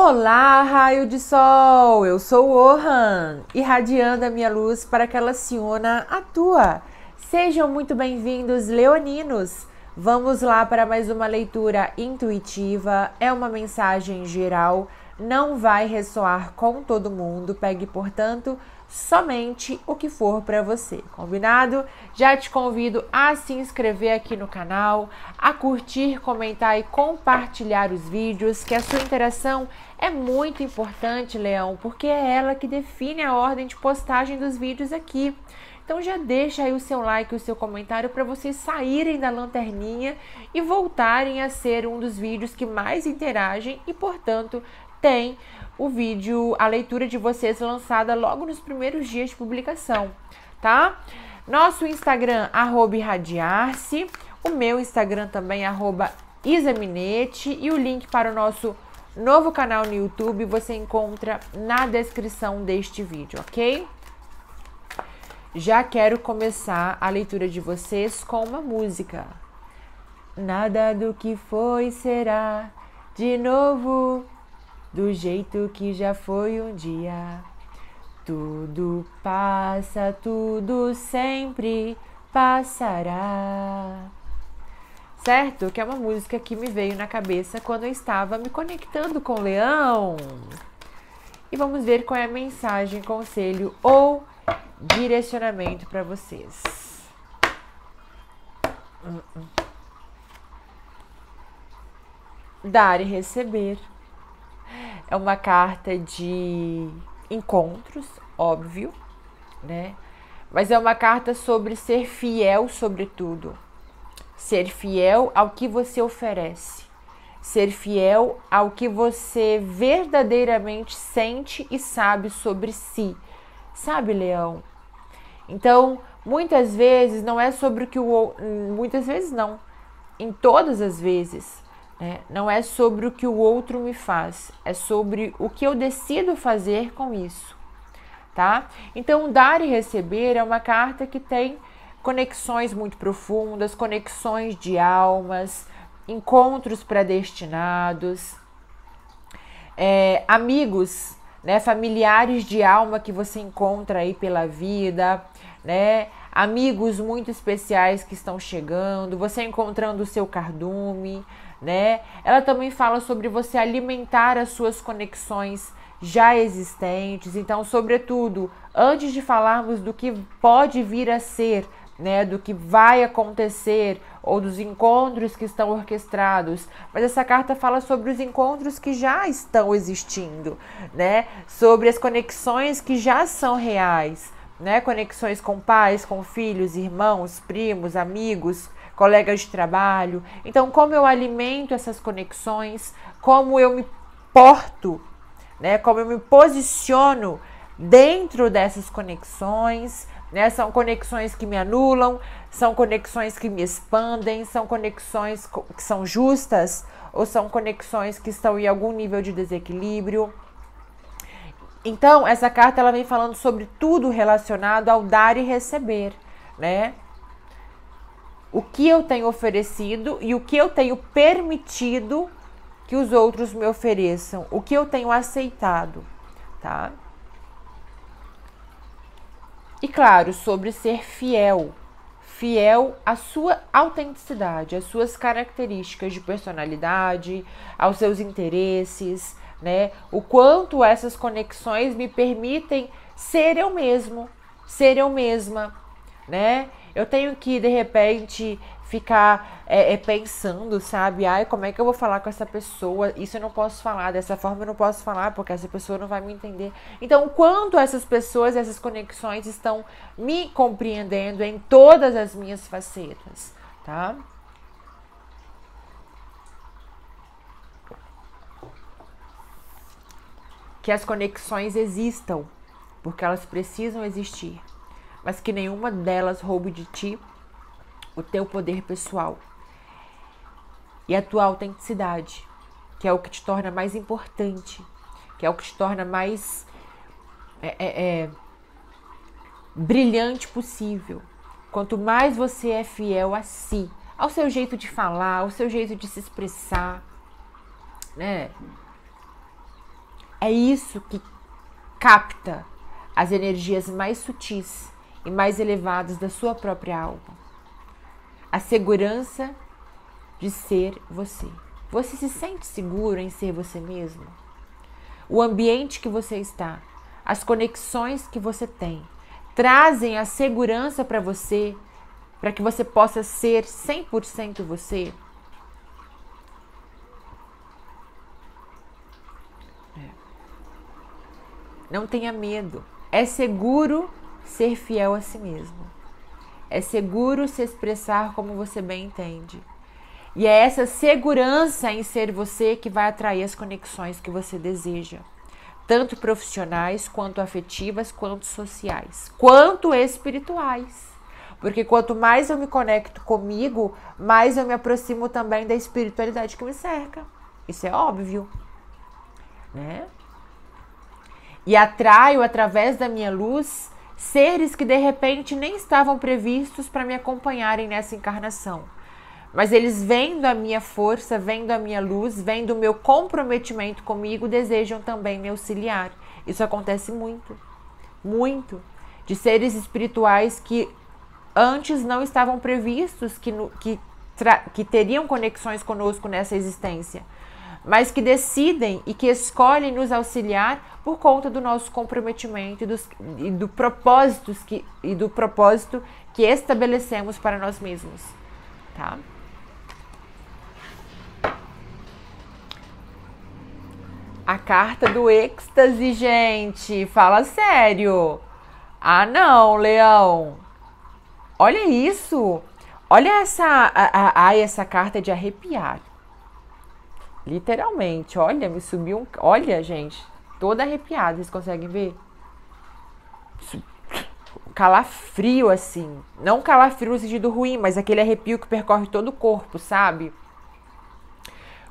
Olá, raio de sol! Eu sou o Wourhan, irradiando a minha luz para que ela se una à tua. Sejam muito bem-vindos, leoninos! Vamos lá para mais uma leitura intuitiva, é uma mensagem geral, não vai ressoar com todo mundo, pegue, portanto, somente o que for para você, combinado? Já te convido a se inscrever aqui no canal, a curtir, comentar e compartilhar os vídeos, que a sua interação é muito importante, Leão, porque é ela que define a ordem de postagem dos vídeos aqui. Então já deixa aí o seu like, o seu comentário para vocês saírem da lanterninha e voltarem a ser um dos vídeos que mais interagem e, portanto, tem o vídeo, a leitura de vocês lançada logo nos primeiros dias de publicação, tá? Nosso Instagram, @irradiar-se, o meu Instagram também, @isaminete, e o link para o nosso novo canal no YouTube você encontra na descrição deste vídeo, ok? Já quero começar a leitura de vocês com uma música. Nada do que foi será de novo, do jeito que já foi um dia. Tudo passa, tudo sempre passará. Certo? Que é uma música que me veio na cabeça quando eu estava me conectando com o Leão. E vamos ver qual é a mensagem, conselho ou direcionamento para vocês. Dar e receber. É uma carta de encontros, óbvio, né? Mas é uma carta sobre ser fiel, sobretudo. Ser fiel ao que você oferece. Ser fiel ao que você verdadeiramente sente e sabe sobre si. Sabe, Leão? Então, muitas vezes não é sobre o que o... Muitas vezes não. Em todas as vezes. Não é sobre o que o outro me faz, é sobre o que eu decido fazer com isso, tá? Então, dar e receber é uma carta que tem conexões muito profundas, conexões de almas, encontros predestinados, amigos, né, familiares de alma que você encontra aí pela vida, né? Amigos muito especiais que estão chegando, você encontrando o seu cardume, né? Ela também fala sobre você alimentar as suas conexões já existentes. Então, sobretudo, antes de falarmos do que pode vir a ser, né, do que vai acontecer ou dos encontros que estão orquestrados, mas essa carta fala sobre os encontros que já estão existindo, né? Sobre as conexões que já são reais, né? Conexões com pais, com filhos, irmãos, primos, amigos, colegas de trabalho. Então, como eu alimento essas conexões, como eu me porto, né? Como eu me posiciono dentro dessas conexões, né? São conexões que me anulam, são conexões que me expandem, são conexões que são justas ou são conexões que estão em algum nível de desequilíbrio. Então, essa carta ela vem falando sobre tudo relacionado ao dar e receber, né? O que eu tenho oferecido e o que eu tenho permitido que os outros me ofereçam. O que eu tenho aceitado, tá? E claro, sobre ser fiel. Fiel à sua autenticidade, às suas características de personalidade, aos seus interesses, né? O quanto essas conexões me permitem ser eu mesmo, ser eu mesma, né? Eu tenho que, de repente, ficar pensando, sabe? Ai, como é que eu vou falar com essa pessoa? Isso eu não posso falar, dessa forma eu não posso falar, porque essa pessoa não vai me entender. Então, o quanto essas pessoas, essas conexões estão me compreendendo em todas as minhas facetas, tá? Que as conexões existam, porque elas precisam existir. Mas que nenhuma delas roube de ti o teu poder pessoal e a tua autenticidade, que é o que te torna mais importante, que é o que te torna mais brilhante possível. Quanto mais você é fiel a si, ao seu jeito de falar, ao seu jeito de se expressar, né? É isso que capta as energias mais sutis e mais elevadas da sua própria alma. A segurança de ser você. Você se sente seguro em ser você mesmo? O ambiente que você está, as conexões que você tem, trazem a segurança para você, para que você possa ser 100% você? Não tenha medo. É seguro ser fiel a si mesmo. É seguro se expressar como você bem entende. E é essa segurança em ser você que vai atrair as conexões que você deseja. Tanto profissionais, quanto afetivas, quanto sociais, quanto espirituais. Porque quanto mais eu me conecto comigo, mais eu me aproximo também da espiritualidade que me cerca. Isso é óbvio, né? E atraio, através da minha luz, seres que de repente nem estavam previstos para me acompanharem nessa encarnação. Mas eles, vendo a minha força, vendo a minha luz, vendo o meu comprometimento comigo, desejam também me auxiliar. Isso acontece muito, muito. De seres espirituais que antes não estavam previstos, que teriam conexões conosco nessa existência, mas que decidem e que escolhem nos auxiliar por conta do nosso comprometimento e do propósito que estabelecemos para nós mesmos, tá? A carta do êxtase, gente, fala sério. Ah, não, Leão. Olha isso. Olha essa carta de arrepiar. Literalmente, olha, me subiu um... Olha, gente, toda arrepiada, vocês conseguem ver? Calafrio, assim. Não calafrio no sentido ruim, mas aquele arrepio que percorre todo o corpo, sabe?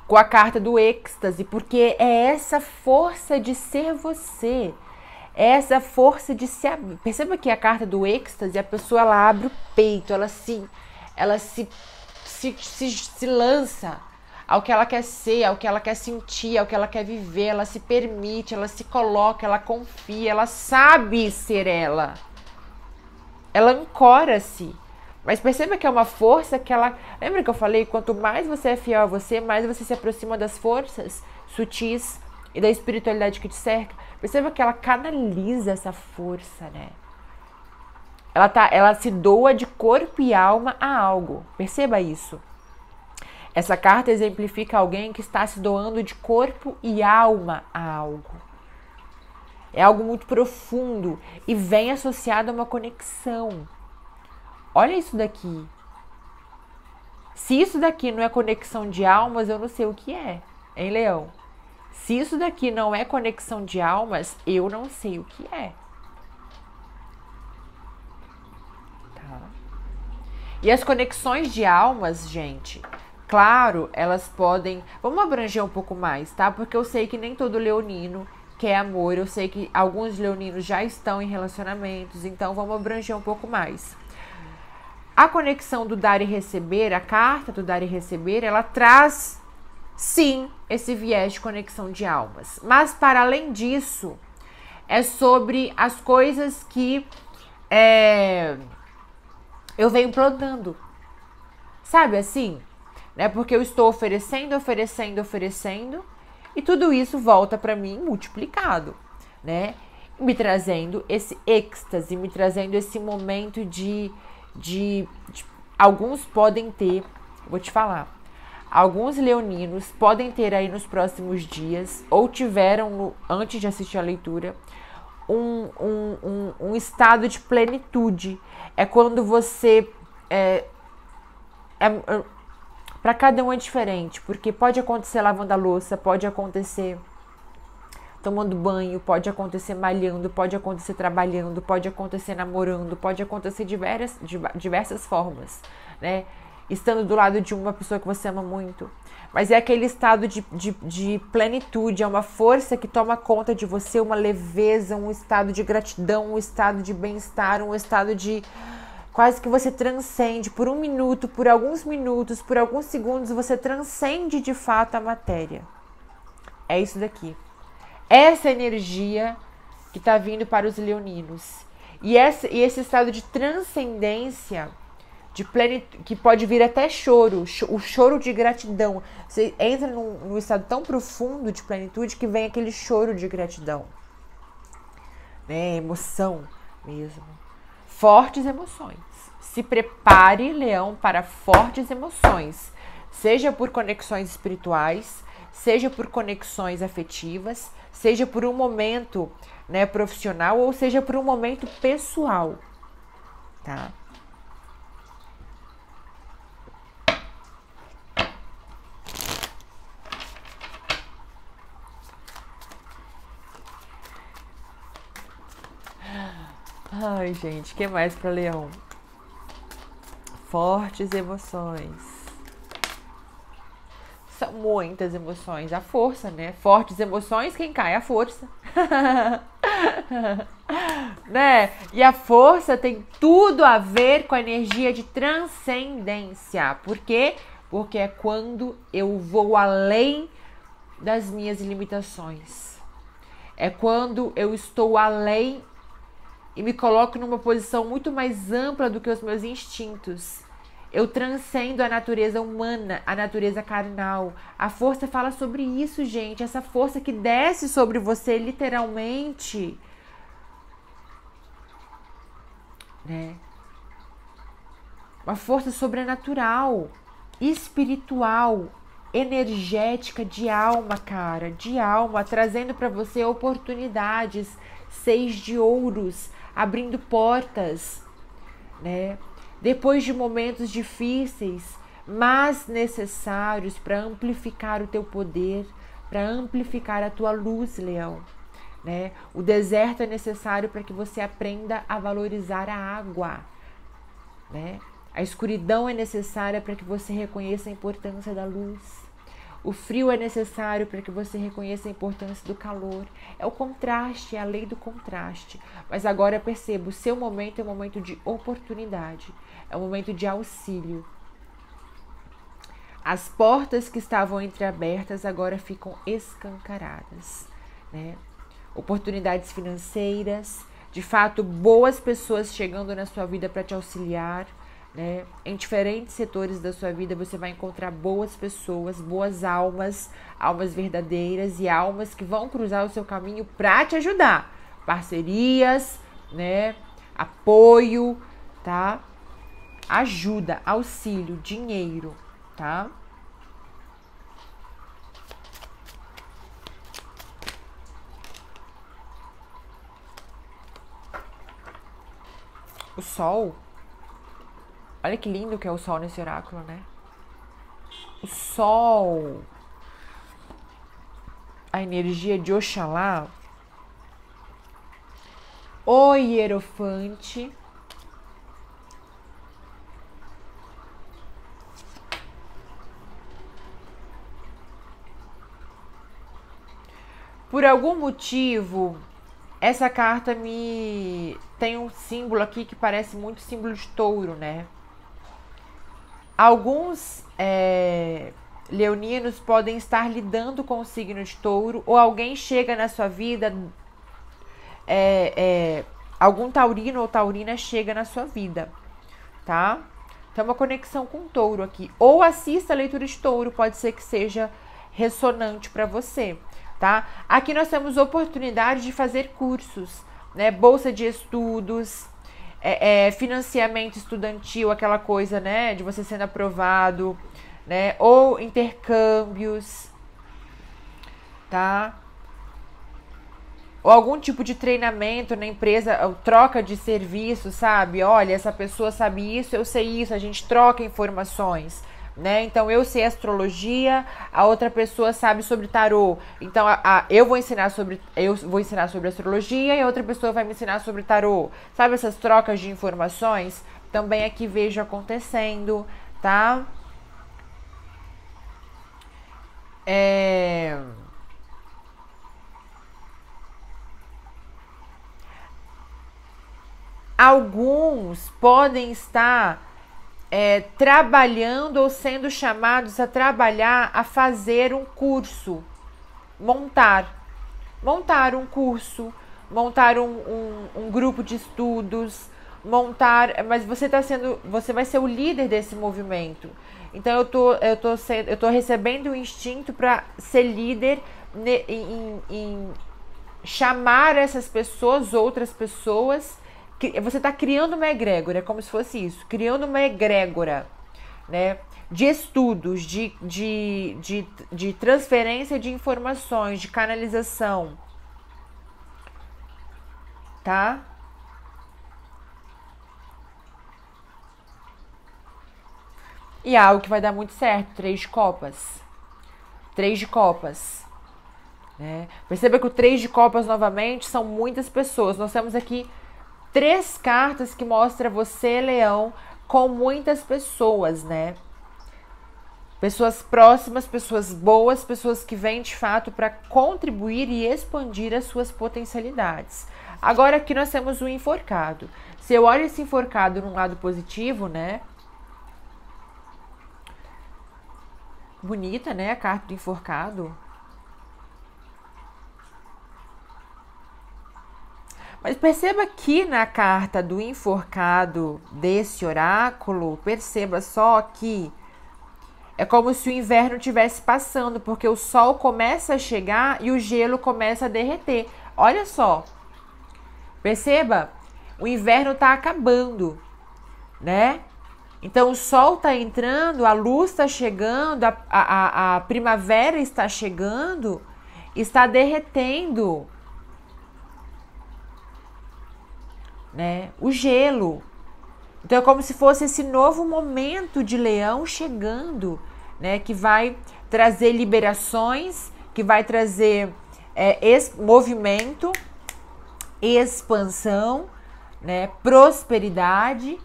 Com a carta do êxtase, porque é essa força de ser você. É essa força de se abrir. Perceba que a carta do êxtase, a pessoa, ela abre o peito, ela se lança ao que ela quer ser, ao que ela quer sentir, ao que ela quer viver. Ela se permite, ela se coloca, ela confia, ela sabe ser ela. Ela ancora-se. Mas perceba que é uma força que ela... Lembra que eu falei? Quanto mais você é fiel a você, mais você se aproxima das forças sutis e da espiritualidade que te cerca. Perceba que ela canaliza essa força, né? Ela se doa de corpo e alma a algo. Perceba isso. Essa carta exemplifica alguém que está se doando de corpo e alma a algo. É algo muito profundo e vem associado a uma conexão. Olha isso daqui. Se isso daqui não é conexão de almas, eu não sei o que é, hein, Leão? Se isso daqui não é conexão de almas, eu não sei o que é. Tá. E as conexões de almas, gente... Claro, elas podem... Vamos abranger um pouco mais, tá? Porque eu sei que nem todo leonino quer amor. Eu sei que alguns leoninos já estão em relacionamentos. Então, vamos abranger um pouco mais. A conexão do dar e receber, a carta do dar e receber, ela traz, sim, esse viés de conexão de almas. Mas, para além disso, é sobre as coisas que eu venho plantando. Sabe, assim... É porque eu estou oferecendo, e tudo isso volta para mim multiplicado, né? Me trazendo esse êxtase, me trazendo esse momento de alguns podem ter, vou te falar, alguns leoninos podem ter aí nos próximos dias, ou tiveram antes de assistir a leitura, um estado de plenitude. É quando você... Para cada um é diferente, porque pode acontecer lavando a louça, pode acontecer tomando banho, pode acontecer malhando, pode acontecer trabalhando, pode acontecer namorando, pode acontecer diversas formas, né? Estando do lado de uma pessoa que você ama muito. Mas é aquele estado de plenitude, é uma força que toma conta de você, uma leveza, um estado de gratidão, um estado de bem-estar, um estado de... Quase que você transcende por um minuto, por alguns minutos, por alguns segundos, você transcende de fato a matéria. É isso daqui. essa energia que está vindo para os leoninos. E esse estado de transcendência, de plenitude, que pode vir até choro, o choro de gratidão. Você entra num estado tão profundo de plenitude que vem aquele choro de gratidão. Né? Emoção mesmo. Fortes emoções. Se prepare, Leão, para fortes emoções. Seja por conexões espirituais, seja por conexões afetivas, seja por um momento, né, profissional, ou seja por um momento pessoal. Tá? Ai, gente, o que mais para Leão? Fortes emoções. São muitas emoções. A força, né? Fortes emoções, quem cai é a força. Né? E a força tem tudo a ver com a energia de transcendência. Por quê? Porque é quando eu vou além das minhas limitações. É quando eu estou além e me coloco numa posição muito mais ampla do que os meus instintos. Eu transcendo a natureza humana, a natureza carnal. A força fala sobre isso, gente. Essa força que desce sobre você, literalmente. Né? Uma força sobrenatural, espiritual, energética, de alma, cara. De alma, trazendo para você oportunidades, 6 de ouros, abrindo portas, né? Depois de momentos difíceis, mas necessários para amplificar o teu poder, para amplificar a tua luz, Leão. Né? O deserto é necessário para que você aprenda a valorizar a água. Né? A escuridão é necessária para que você reconheça a importância da luz. O frio é necessário para que você reconheça a importância do calor. É o contraste, é a lei do contraste. Mas agora perceba, o seu momento é um momento de oportunidade. É um momento de auxílio. As portas que estavam entreabertas agora ficam escancaradas. Né? Oportunidades financeiras. De fato, boas pessoas chegando na sua vida para te auxiliar. Né? Em diferentes setores da sua vida você vai encontrar boas pessoas, boas almas, almas verdadeiras e almas que vão cruzar o seu caminho para te ajudar. Parcerias, né? Apoio, tá? Ajuda, auxílio, dinheiro, tá? O sol. Olha que lindo que é o sol nesse oráculo, né? O sol, a energia de Oxalá, o Hierofante, por algum motivo. Essa carta me tem um símbolo aqui que parece muito símbolo de touro, né? Alguns leoninos podem estar lidando com o signo de touro, ou alguém chega na sua vida, algum taurino ou taurina chega na sua vida, tá? Então, uma conexão com o touro aqui. Ou assista a leitura de touro, pode ser que seja ressonante para você, tá? Aqui nós temos oportunidade de fazer cursos, né? Bolsa de estudos, financiamento estudantil, aquela coisa, né, de você sendo aprovado, né, ou intercâmbios, tá? Ou algum tipo de treinamento na empresa, ou troca de serviço, sabe? Olha, essa pessoa sabe isso, eu sei isso, a gente troca informações, né? Então, eu sei astrologia, a outra pessoa sabe sobre tarô. Então, eu vou ensinar sobre astrologia e a outra pessoa vai me ensinar sobre tarô. Sabe essas trocas de informações? Também aqui vejo acontecendo, tá? Alguns podem estar trabalhando ou sendo chamados a trabalhar, a fazer um curso, montar, montar um curso, montar um grupo de estudos, montar, mas você vai ser o líder desse movimento. Então eu tô recebendo o instinto para ser líder em chamar essas pessoas, outras pessoas. Você está criando uma egrégora, é como se fosse isso, criando uma egrégora, né? De estudos, de transferência de informações, de canalização, tá? E algo que vai dar muito certo, 3 de copas. 3 de copas. Né? Perceba que o 3 de copas, novamente, são muitas pessoas. Nós temos aqui 3 cartas que mostram você, Leão, com muitas pessoas, né? Pessoas próximas, pessoas boas, pessoas que vêm, de fato, para contribuir e expandir as suas potencialidades. Agora aqui nós temos o enforcado. Se eu olho esse enforcado num lado positivo, né? Bonita, né? A carta do enforcado. Mas perceba que na carta do enforcado desse oráculo, perceba só que é como se o inverno estivesse passando, porque o sol começa a chegar e o gelo começa a derreter. Olha só. Perceba? O inverno tá acabando, né? Então o sol tá entrando, a luz tá chegando, a primavera está chegando, está derretendo, né? O gelo. Então é como se fosse esse novo momento de Leão chegando, né? Que vai trazer liberações, que vai trazer movimento, expansão, né? Prosperidade,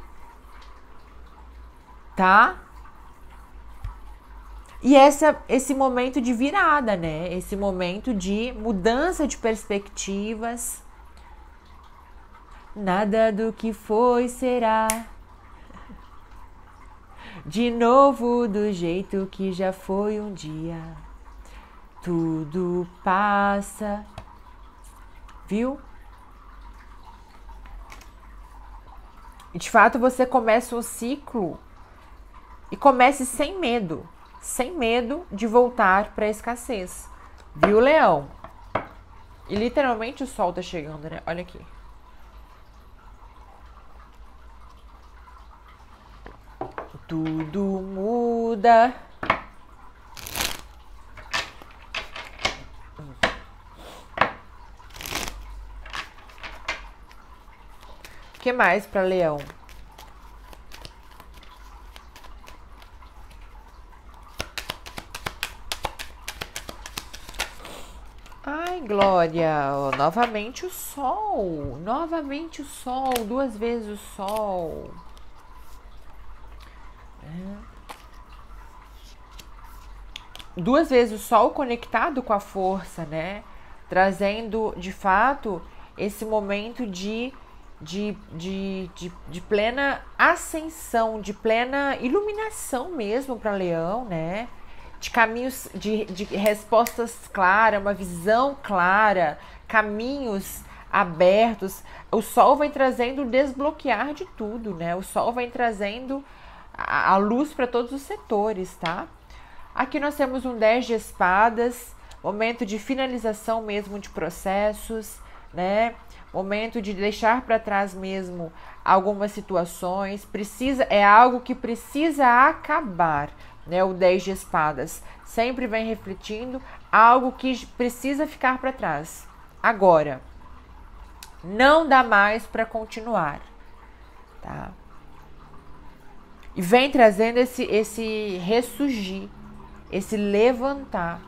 tá? E esse momento de virada, né? Esse momento de mudança de perspectivas. Nada do que foi será, de novo do jeito que já foi um dia. Tudo passa, viu? De fato, você começa um ciclo e comece sem medo de voltar para a escassez, viu, Leão? E literalmente o sol tá chegando, né? Olha aqui. Tudo muda. O que mais para Leão? Ai, Glória, novamente o sol, 2 vezes o sol. É. 2 vezes o sol conectado com a força, né? Trazendo, de fato, esse momento de plena ascensão, de plena iluminação mesmo para Leão, né? De caminhos, de respostas claras, uma visão clara, caminhos abertos. O sol vem trazendo o desbloquear de tudo, né? O sol vem trazendo a luz para todos os setores, tá? Aqui nós temos um 10 de espadas, momento de finalização mesmo de processos, né? Momento de deixar para trás mesmo algumas situações, é algo que precisa acabar, né? O 10 de espadas sempre vem refletindo algo que precisa ficar para trás. Agora, não dá mais para continuar, tá? E vem trazendo esse ressurgir, esse levantar,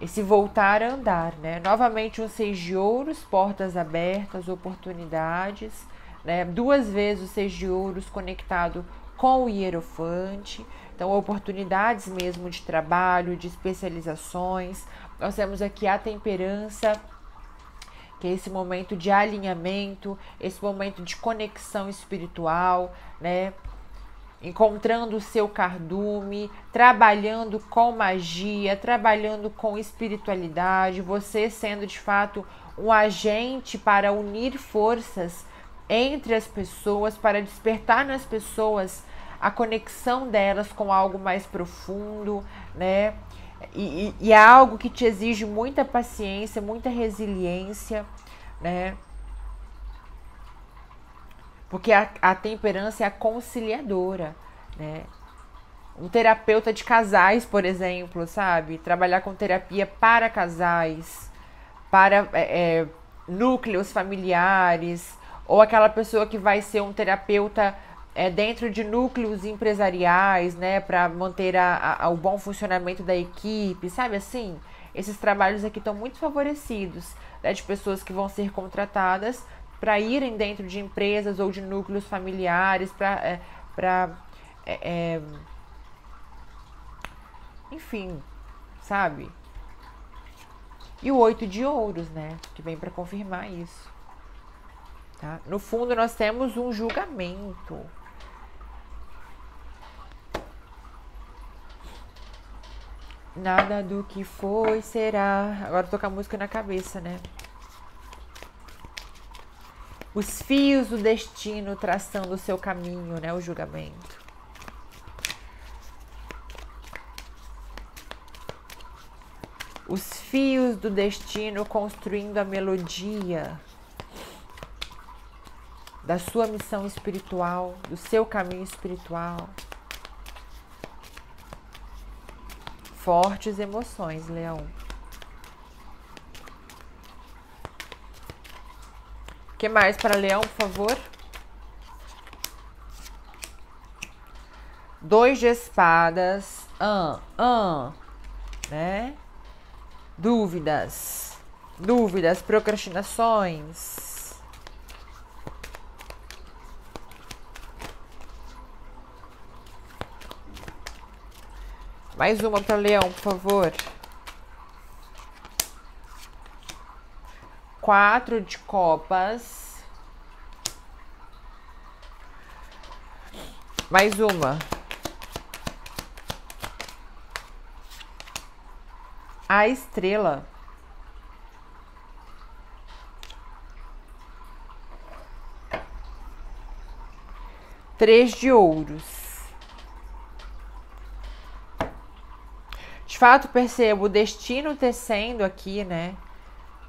esse voltar a andar, né? Novamente um 6 de ouros, portas abertas, oportunidades, né? 2 vezes o 6 de ouros conectado com o hierofante. Então, oportunidades mesmo de trabalho, de especializações. Nós temos aqui a temperança, que é esse momento de alinhamento, esse momento de conexão espiritual, né? encontrando o seu cardume, trabalhando com magia, trabalhando com espiritualidade, você sendo de fato um agente para unir forças entre as pessoas, para despertar nas pessoas a conexão delas com algo mais profundo, né? E é algo que te exige muita paciência, muita resiliência, né? Porque a temperança é a conciliadora, né? Um terapeuta de casais, por exemplo, sabe? Trabalhar com terapia para casais, para núcleos familiares, ou aquela pessoa que vai ser um terapeuta dentro de núcleos empresariais, né? Para manter o bom funcionamento da equipe, sabe assim? Esses trabalhos aqui estão muito favorecidos, né? De pessoas que vão ser contratadas para irem dentro de empresas ou de núcleos familiares, enfim, sabe? E o 8 de ouros, né? Que vem para confirmar isso. Tá? No fundo, nós temos um julgamento. Nada do que foi, será. Agora tô com a música na cabeça, né? Os fios do destino traçando o seu caminho, né? O julgamento. Os fios do destino construindo a melodia da sua missão espiritual, do seu caminho espiritual. Fortes emoções, Leão. O que mais para Leão, por favor? 2 de espadas. Né? Dúvidas. Dúvidas, procrastinações. Mais uma para Leão, por favor. 4 de copas. Mais uma. A estrela. Três de ouros. De fato, percebo o destino tecendo aqui, né?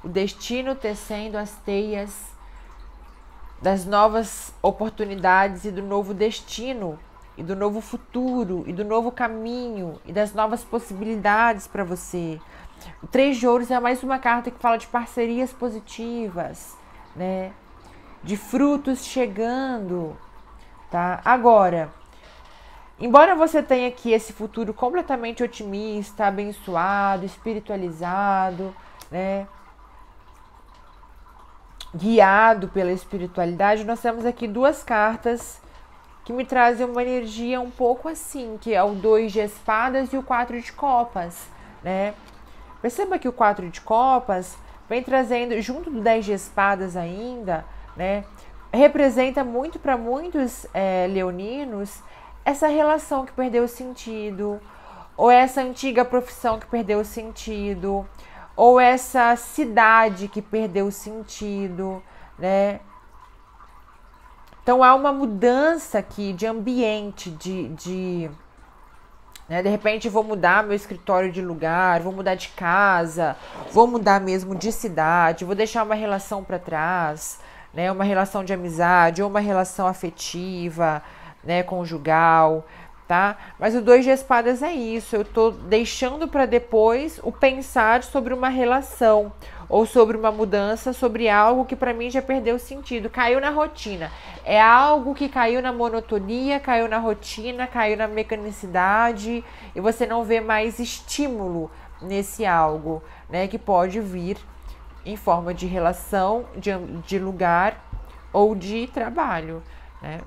O destino tecendo as teias das novas oportunidades e do novo destino, e do novo futuro, e do novo caminho, e das novas possibilidades para você. O 3 de ouros é mais uma carta que fala de parcerias positivas, né? De frutos chegando, tá? Agora, embora você tenha aqui esse futuro completamente otimista, abençoado, espiritualizado, né? Guiado pela espiritualidade, nós temos aqui 2 cartas que me trazem uma energia um pouco assim, que é o 2 de espadas e o 4 de copas, né? Perceba que o 4 de copas vem trazendo, junto do 10 de espadas ainda, né? Representa muito para muitos leoninos essa relação que perdeu o sentido, ou essa antiga profissão que perdeu o sentido, ou essa cidade que perdeu o sentido, né? Então há uma mudança aqui de ambiente, né? De repente eu vou mudar meu escritório de lugar, vou mudar de casa, vou mudar mesmo de cidade, vou deixar uma relação para trás, né? Uma relação de amizade, ou uma relação afetiva, né? Conjugal. Tá? Mas o 2 de espadas é isso, eu tô deixando para depois o pensar sobre uma relação ou sobre uma mudança, sobre algo que para mim já perdeu sentido, caiu na rotina, é algo que caiu na monotonia, caiu na rotina, caiu na mecanicidade e você não vê mais estímulo nesse algo, né? Que pode vir em forma de relação, de lugar ou de trabalho, né?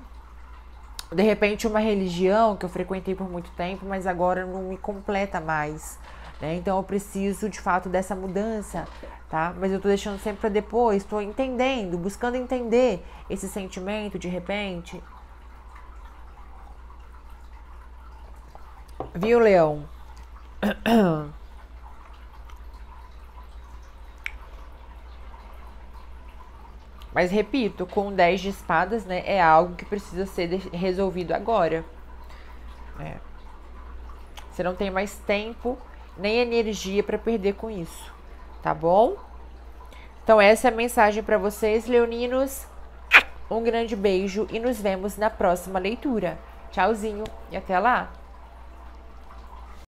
De repente uma religião que eu frequentei por muito tempo, mas agora não me completa mais, né? Então eu preciso de fato dessa mudança, tá? Mas eu tô deixando sempre para depois, tô entendendo, buscando entender esse sentimento de repente. Viu, Leão? Mas repito, com 10 de espadas, né, é algo que precisa ser resolvido agora. É. Você não tem mais tempo nem energia para perder com isso, tá bom? Então essa é a mensagem para vocês, leoninos. Um grande beijo e nos vemos na próxima leitura. Tchauzinho e até lá!